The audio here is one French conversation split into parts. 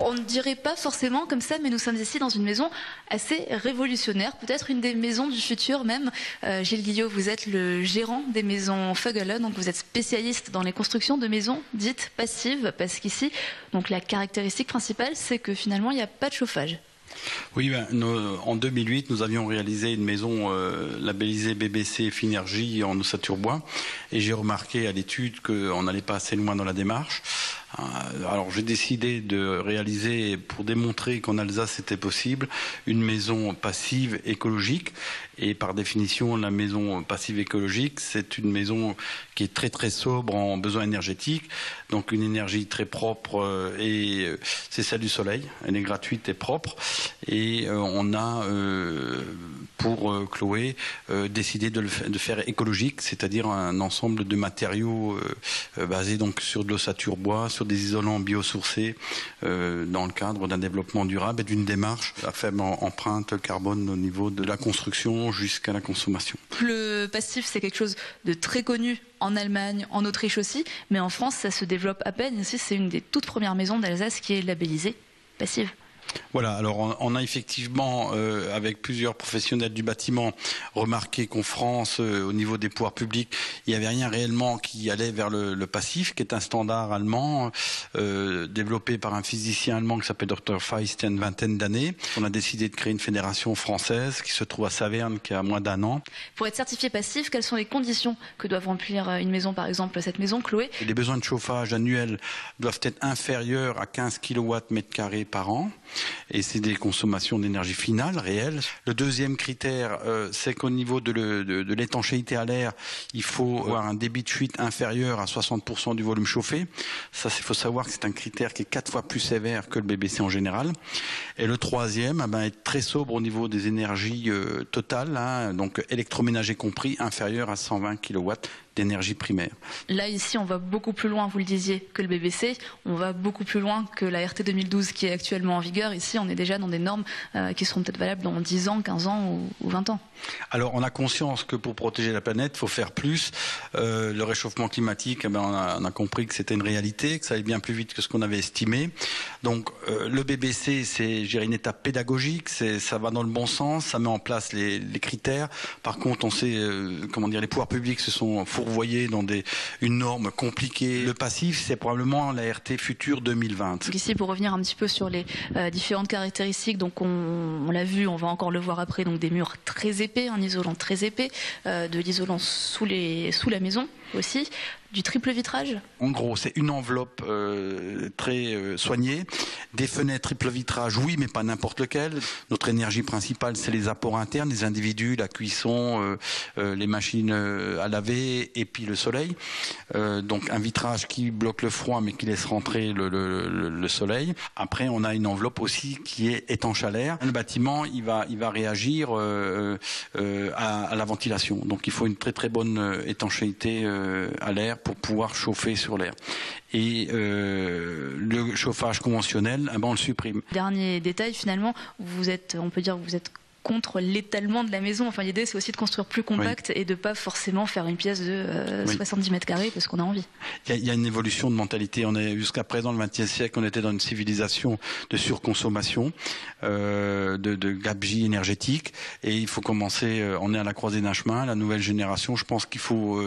On ne dirait pas forcément comme ça, mais nous sommes ici dans une maison assez révolutionnaire, peut-être une des maisons du futur même. Gilles Guiot, vous êtes le gérant des maisons Voegelé, donc vous êtes spécialiste dans les constructions de maisons dites passives, parce qu'ici, donc la caractéristique principale, c'est que finalement, il n'y a pas de chauffage. Oui, ben, en 2008, nous avions réalisé une maison labellisée BBC Finergy en ossature bois, et j'ai remarqué à l'étude qu'on n'allait pas assez loin dans la démarche. Alors j'ai décidé de réaliser, pour démontrer qu'en Alsace c'était possible, une maison passive écologique. Et par définition, la maison passive écologique, c'est une maison qui est très très sobre en besoins énergétiques, donc une énergie très propre, et c'est celle du soleil. Elle est gratuite et propre, et on a pour Chloé décidé de faire écologique, c'est-à-dire un ensemble de matériaux basés donc sur de l'ossature bois, sur des isolants biosourcés, dans le cadre d'un développement durable et d'une démarche à faible empreinte carbone au niveau de la construction jusqu'à la consommation. Le passif, c'est quelque chose de très connu en Allemagne, en Autriche aussi, mais en France, ça se développe à peine. Ici, c'est une des toutes premières maisons d'Alsace qui est labellisée passive. Voilà, alors on a effectivement, avec plusieurs professionnels du bâtiment, remarqué qu'en France, au niveau des pouvoirs publics, il n'y avait rien réellement qui allait vers le passif, qui est un standard allemand, développé par un physicien allemand qui s'appelle Dr. Feist, il y a une vingtaine d'années. On a décidé de créer une fédération française qui se trouve à Saverne, qui a moins d'un an. Pour être certifié passif, quelles sont les conditions que doivent remplir une maison, par exemple cette maison, Chloé? Les besoins de chauffage annuels doivent être inférieurs à 15 kW/m² par an. Et c'est des consommations d'énergie finale, réelles. Le deuxième critère, c'est qu'au niveau de l'étanchéité à l'air, il faut avoir un débit de fuite inférieur à 60% du volume chauffé. Ça, il faut savoir que c'est un critère qui est 4 fois plus sévère que le BBC en général. Et le troisième, être très sobre au niveau des énergies totales, donc électroménager compris, inférieur à 120 kW d'énergie primaire. Là, ici, on va beaucoup plus loin, vous le disiez, que le BBC. On va beaucoup plus loin que la RT 2012 qui est actuellement en vigueur. Ici, on est déjà dans des normes qui seront peut-être valables dans 10 ans, 15 ans ou 20 ans. Alors, on a conscience que pour protéger la planète, il faut faire plus. Le réchauffement climatique, on a compris que c'était une réalité, que ça allait bien plus vite que ce qu'on avait estimé. Donc, le BBC, c'est une étape pédagogique, ça va dans le bon sens, ça met en place les critères. Par contre, on sait, les pouvoirs publics se sont fourvoyés dans une norme compliquée. Le passif, c'est probablement la RT future 2020. Donc ici, pour revenir un petit peu sur les différentes caractéristiques, donc on l'a vu, on va encore le voir après, donc des murs très épais, un isolant très épais, de l'isolant sous la maison aussi, du triple vitrage. En gros, c'est une enveloppe très soignée, des fenêtres triple vitrage, oui, mais pas n'importe lequel. Notre énergie principale, c'est les apports internes, les individus, la cuisson, les machines à laver et puis le soleil. Donc un vitrage qui bloque le froid mais qui laisse rentrer le soleil. Après, on a une enveloppe aussi qui est étanche à l'air. Le bâtiment, il va réagir à la ventilation. Donc il faut une très très bonne étanchéité à l'air pour pouvoir chauffer sur l'air. Et le chauffage conventionnel, on le supprime. Dernier détail, finalement, on peut dire que vous êtes contre l'étalement de la maison. Enfin, l'idée, c'est aussi de construire plus compact, oui, et de ne pas forcément faire une pièce de 70 m² parce qu'on a envie. Il y a une évolution de mentalité. Jusqu'à présent, le XXe siècle, on était dans une civilisation de surconsommation, de gabegie énergétique. Et il faut commencer, on est à la croisée d'un chemin, la nouvelle génération. Je pense qu'il faut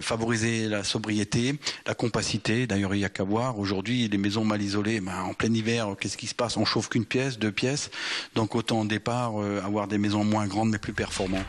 favoriser la sobriété, la compacité. D'ailleurs, il n'y a qu'à voir. Aujourd'hui, les maisons mal isolées, en plein hiver, qu'est-ce qui se passe? On chauffe qu'une pièce, 2 pièces. Donc, autant au départ, avoir des maisons moins grandes mais plus performantes.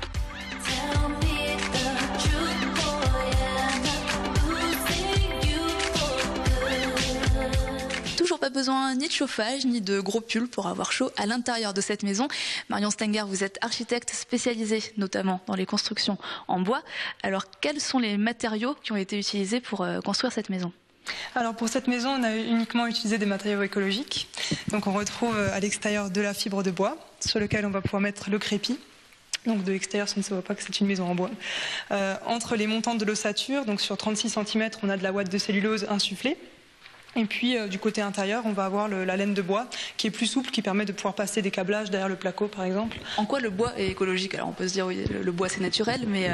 Toujours pas besoin ni de chauffage ni de gros pulls pour avoir chaud à l'intérieur de cette maison. Marion Stenger, vous êtes architecte spécialisée notamment dans les constructions en bois. Alors quels sont les matériaux qui ont été utilisés pour construire cette maison ? Alors pour cette maison, on a uniquement utilisé des matériaux écologiques. Donc on retrouve à l'extérieur de la fibre de bois, sur lequel on va pouvoir mettre le crépi. Donc de l'extérieur, ça ne se voit pas que c'est une maison en bois. Entre les montantes de l'ossature, donc sur 36 cm, on a de la ouate de cellulose insufflée. Et puis du côté intérieur, on va avoir la laine de bois qui est plus souple, qui permet de pouvoir passer des câblages derrière le placo par exemple. En quoi le bois est écologique? Alors on peut se dire oui, le bois c'est naturel, mais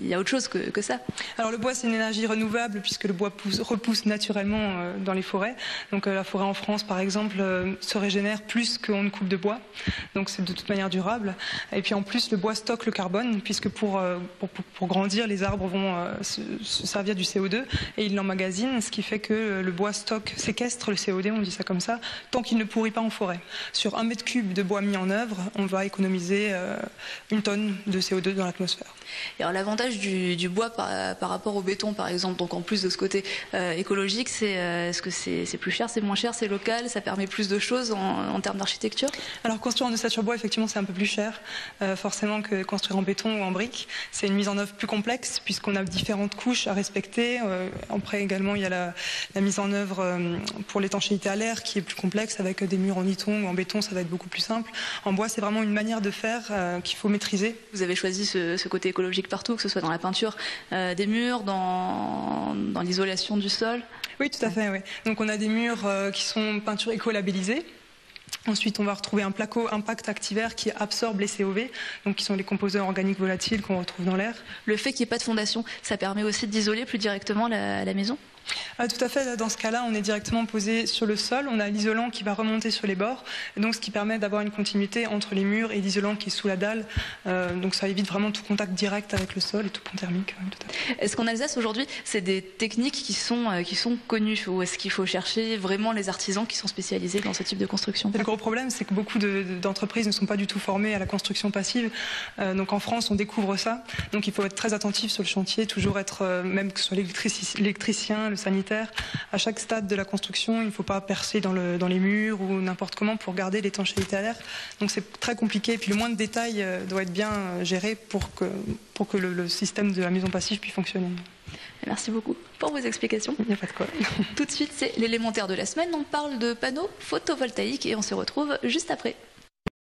il y a autre chose que ça. Alors le bois c'est une énergie renouvelable puisque le bois repousse naturellement dans les forêts. Donc la forêt en France par exemple se régénère plus qu'on ne coupe de bois. Donc c'est de toute manière durable. Et puis en plus le bois stocke le carbone puisque pour grandir les arbres vont se servir du CO2 et ils l'emmagasinent, ce qui fait que le bois stocke, séquestre le CO2, on dit ça comme ça, tant qu'il ne pourrit pas en forêt. Sur 1 mètre cube de bois mis en œuvre, on va économiser 1 tonne de CO2 dans l'atmosphère. Et alors l'avantage du bois par rapport au béton par exemple, donc en plus de ce côté écologique, c'est est-ce que c'est plus cher, c'est moins cher, c'est local, ça permet plus de choses en termes d'architecture? Alors construire en ossature bois effectivement c'est un peu plus cher forcément que construire en béton ou en brique. C'est une mise en œuvre plus complexe puisqu'on a différentes couches à respecter. Après également il y a la mise en œuvre pour l'étanchéité à l'air qui est plus complexe avec des murs en iton ou en béton, ça va être beaucoup plus simple. En bois c'est vraiment une manière de faire qu'il faut maîtriser. Vous avez choisi ce côté écologique partout, que ce soit dans la peinture des murs, dans l'isolation du sol? Oui tout à fait, oui. Donc on a des murs qui sont peintures écolabellisées. Ensuite, on va retrouver un placo Impact Activer qui absorbe les COV, donc qui sont les composés organiques volatiles qu'on retrouve dans l'air. Le fait qu'il n'y ait pas de fondation, ça permet aussi d'isoler plus directement la maison? Tout à fait, dans ce cas-là, on est directement posé sur le sol, on a l'isolant qui va remonter sur les bords, donc ce qui permet d'avoir une continuité entre les murs et l'isolant qui est sous la dalle, donc ça évite vraiment tout contact direct avec le sol et tout pont thermique. Oui, est-ce qu'en Alsace aujourd'hui, c'est des techniques qui sont connues, ou est-ce qu'il faut chercher vraiment les artisans qui sont spécialisés dans ce type de construction? Le gros problème, c'est que beaucoup d'entreprises ne sont pas du tout formées à la construction passive, donc en France, on découvre ça, donc il faut être très attentif sur le chantier, toujours être, même que ce soit l'électricien, le sanitaire, à chaque stade de la construction, il ne faut pas percer dans les murs ou n'importe comment pour garder l'étanchéité à l'air. Donc c'est très compliqué. Et puis le moins de détails doit être bien géré pour que le système de la maison passive puisse fonctionner. Merci beaucoup pour vos explications. Il n'y a pas de quoi. Tout de suite, c'est l'élémentaire de la semaine. On parle de panneaux photovoltaïques et on se retrouve juste après.